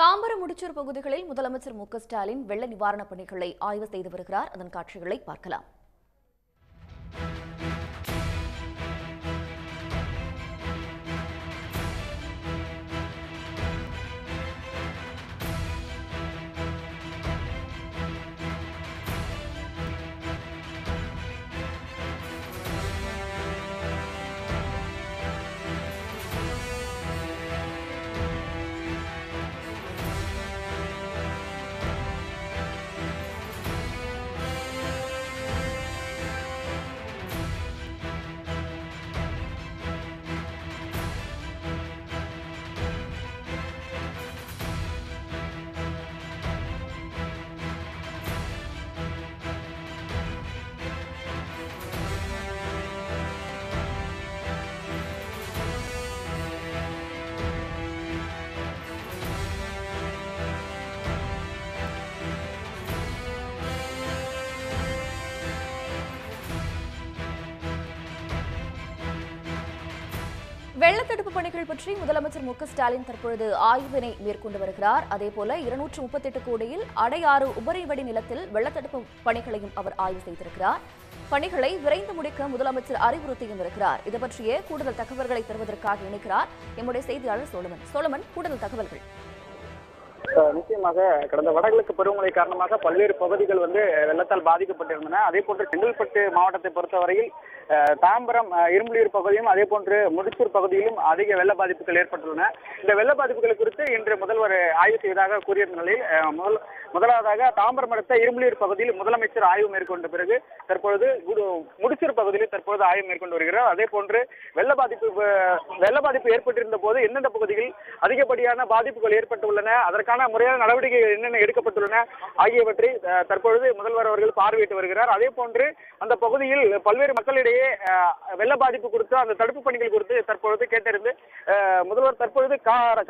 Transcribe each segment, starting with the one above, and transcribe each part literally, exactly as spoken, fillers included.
தாம்பரம் முடிச்சூர் பகுதிகளில் முதலமைச்சர் M K Stalin வெள்ள நிவாரணப் பணிகளை ஆய்வு செய்து வருகிறார். அதன் காட்சிகளை பார்க்கலாம். வெள்ளத்தடுப்பு பணிகள் பற்றி முதலமைச்சர் M K ஸ்டாலின் தற்பொழுது ஆய்வினை மேற்கொண்டு வருகிறார். அதேபோல இருநூற்று முப்பத்தி எட்டு கோடியில் அடையாறு உபரிவடி நிலத்தில் வெள்ளத்தடுப்பு பணிகளையும் அவர் ஆய்வு செய்திருக்கிறார். பணிகளை விரைந்து முடிக்க முதலமைச்சர் அறிவுறுத்தியும் இருக்கிறார். இது பற்றிய கூடுதல் தகவல்களை தருவதற்காக இணைக்கிறார் எம்முடைய செய்தியாளர் சோழமன். சோழமன், கூடுதல் தகவல்கள். நிச்சயமாக கடந்த வடகிழக்கு பருவமழை காரணமாக பல்வேறு பகுதிகள் வந்து வெள்ளத்தால் பாதிக்கப்பட்டிருந்தன. அதே போன்று செங்கல்பட்டு மாவட்டத்தை பொறுத்தவரையில் தாம்பரம் இரும்புலியூர் பகுதியும் அதே போன்று முடிச்சூர் பகுதியிலும் அதிக வெள்ள பாதிப்புகள் ஏற்பட்டுள்ளன. இந்த வெள்ள பாதிப்புகள் குறித்து இன்று முதல்வர் ஆய்வு செய்வதாக கூறியிருந்த நிலையில் முதல் முதலாவதாக தாம்பரம் அடுத்த இரும்புலியூர் பகுதியில் முதலமைச்சர் ஆய்வு மேற்கொண்ட பிறகு தற்பொழுது முடிச்சூர் பகுதியில் தற்போது ஆய்வு மேற்கொண்டு வருகிறார். அதே போன்று வெள்ள பாதிப்பு வெள்ள பாதிப்பு ஏற்பட்டிருந்த போது எந்தெந்த பகுதிகளில் அதிகப்படியான பாதிப்புகள் ஏற்பட்டுள்ளன, அதற்கான முறையான நடவடிக்கைகள் என்னென்ன எடுக்கப்பட்டுள்ளன ஆகியவற்றை தற்பொழுது முதல்வர் அவர்கள் பார்வையிட்டு வருகிறார். அதே போன்று அந்த பகுதியில் பல்வேறு மக்களிடையே வெள்ள பாதிப்பு குறித்து அந்த தடுப்பு பணிகள் குறித்து தற்பொழுது கேட்டறிந்து முதல்வர் தற்பொழுது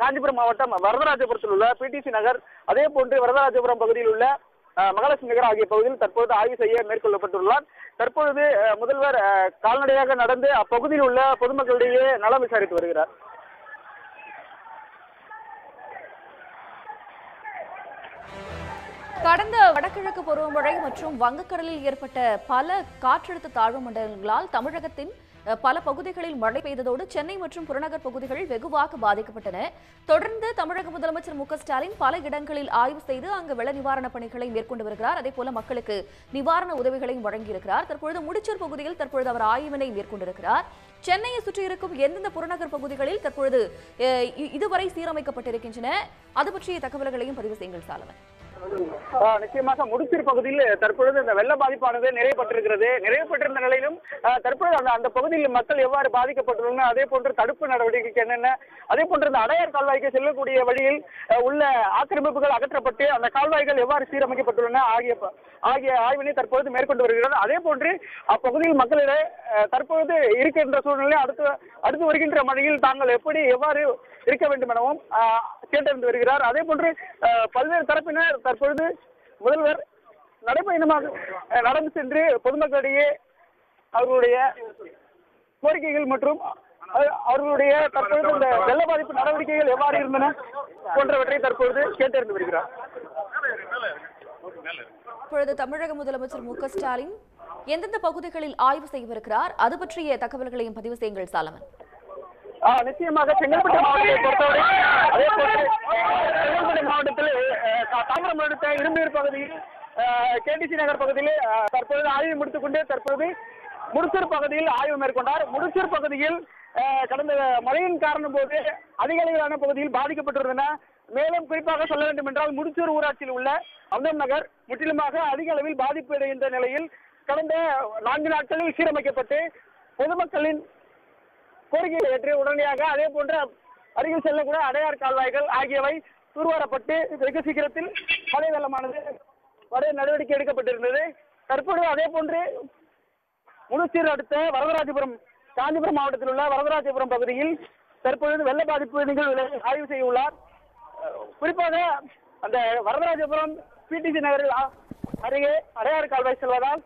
காஞ்சிபுரம் மாவட்டம் வரதராஜபுரத்தில் உள்ள பிடிசி நகர் அதே போன்று வரதராஜபுரம் பகுதியில் உள்ள மகாலட்சுமி நகர் ஆகிய பகுதியில் தற்போது ஆய்வு செய்ய மேற்கொள்ளப்பட்டுள்ளார். தற்பொழுது முதல்வர் கால்நடையாக நடந்து அப்பகுதியில் உள்ள பொதுமக்களிடையே நலம் விசாரித்து வருகிறார். கடந்த வடகிழக்கு பருவமழை மற்றும் வங்கக்கடலில் ஏற்பட்ட பல காற்றழுத்த தாழ்வு மண்டலங்களால் தமிழகத்தின் பல பகுதிகளில் மழை பெய்ததோடு சென்னை மற்றும் புறநகர் பகுதிகள் வெகுவாக பாதிக்கப்பட்டன. தொடர்ந்து தமிழக முதலமைச்சர் M K ஸ்டாலின் பல இடங்களில் ஆய்வு செய்து அங்கு வெள்ள நிவாரணப் பணிகளை மேற்கொண்டு வருகிறார். அதே போல மக்களுக்கு நிவாரண உதவிகளையும் வழங்கியிருக்கிறார். தற்பொழுது முடிச்சூர் பகுதியில் தற்பொழுது அவர் ஆய்வினை மேற்கொண்டிருக்கிறார். சென்னையை சுற்றி இருக்கும் எந்தெந்த புறநகர் பகுதிகளில் தற்பொழுது இதுவரை சீரமைக்கப்பட்டிருக்கின்றன அது பற்றிய தகவல்களையும் பதிவு செய்யுங்கள் சாலவன். நிச்சயமாக முடிச்சூர் பகுதியில் தற்பொழுது இந்த வெள்ள பாதிப்பானது நிறைவு பெற்றிருக்கிறது. நிறைவு பெற்றிருந்த நிலையிலும் தற்பொழுது அந்த அந்த பகுதியில் மக்கள் எவ்வாறு பாதிக்கப்பட்டுள்ளன, அதே போன்று தடுப்பு நடவடிக்கைக்கு என்னென்ன, அதே போன்று இந்த அடையார் கால்வாய்க்கு செல்லக்கூடிய வழியில் உள்ள ஆக்கிரமிப்புகள் அகற்றப்பட்டு அந்த கால்வாய்கள் எவ்வாறு சீரமைக்கப்பட்டுள்ளன ஆகிய ஆகிய ஆய்வினை தற்பொழுது மேற்கொண்டு வருகிறது. அதே போன்று அப்பகுதியில் மக்களிடையே தற்பொழுது இருக்கின்ற சூழ்நிலை அடுத்து அடுத்து வருகின்ற மழையில் தாங்கள் எப்படி எவ்வாறு இருக்க வேண்டும் எனவும் கேட்டறிந்து வருகிறார். அதே போன்று பல்வேறு தரப்பினர் தற்பொழுது முதல்வர் நடைபயணமாக நடந்து சென்று பொதுமக்களிடையே அவர்களுடைய கோரிக்கைகள் மற்றும் அவர்களுடைய தற்பொழுது இந்த வெள்ள பாதிப்பு நடவடிக்கைகள் எவ்வாறு இருந்தன போன்றவற்றை தற்பொழுது கேட்டறிந்து வருகிறார். இப்பொழுது தமிழக முதலமைச்சர் M K ஸ்டாலின் எந்தெந்த பகுதிகளில் ஆய்வு செய்யவிருக்கிறார் அது பற்றிய தகவல்களையும் பதிவு செய்யுங்கள் சாலமன். நிச்சயமாக செங்கல்பட்டு மாவட்டத்தை பொறுத்தவரை அதே போன்று செங்கல்பட்டு மாவட்டத்தில் தாம்பரம் அடுத்த இரும்பூர் பகுதியில் கேடிசி நகர் பகுதியில் தற்போது ஆய்வு முடித்துக் கொண்டு தற்போது முடிச்சூர் பகுதியில் ஆய்வு மேற்கொண்டார். முடிச்சூர் பகுதியில் கடந்த மழையின் காரணம் போது அதிக அளவிலான பகுதியில் பாதிக்கப்பட்டிருந்தன. மேலும் குறிப்பாக சொல்ல வேண்டும் என்றால் முடிச்சூர் ஊராட்சியில் உள்ள அம்தம் நகர் முற்றிலுமாக அதிக அளவில் பாதிப்பு அடைகின்ற நிலையில் கடந்த நான்கு நாட்களில் சீரமைக்கப்பட்டு பொதுமக்களின் கோரிக்கையை ஏற்று உடனடியாக அதே போன்ற அருகில் செல்லக்கூட அடையார் கால்வாய்கள் ஆகியவை தூர்வாரப்பட்டு வெகு சீக்கிரத்தில் மழை வெள்ளமானது வரைய நடவடிக்கை எடுக்கப்பட்டிருந்தது. தற்போது அதே போன்று முனிச்சூர் அடுத்த வரதராஜபுரம் காஞ்சிபுரம் மாவட்டத்தில் உள்ள வரதராஜபுரம் பகுதியில் தற்பொழுது வெள்ள பாதிப்பு நிகழ்வுகளை ஆய்வு செய்ய உள்ளார். குறிப்பாக அந்த வரதராஜபுரம் பிடிசி நகரில் அருகே அடையார் கால்வாய் செல்வதால்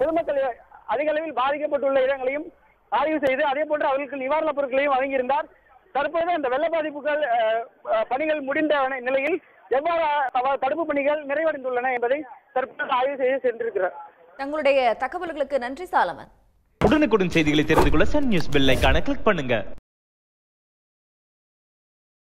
பொதுமக்கள் அதிக அளவில் பாதிக்கப்பட்டுள்ள இடங்களையும் ஆய்வு செய்து அதே போன்று அவர்களுக்கு நிவாரணப் பொருட்களையும் வழங்கியிருந்தார். தற்போது அந்த வெள்ள பாதிப்புகள் பணிகள் முடிந்த நிலையில் எவ்வாறு தடுப்பு பணிகள் நிறைவடைந்துள்ளன என்பதை தற்போது ஆய்வு செய்து சென்றிருக்கிறார். தங்களுடைய தகவல்களுக்கு நன்றி சாலமன். உடனுக்குடன் செய்திகளை தெரிந்து கொள்ள சன் நியூஸ் பெல் ஐகானை கிளிக் பண்ணுங்க.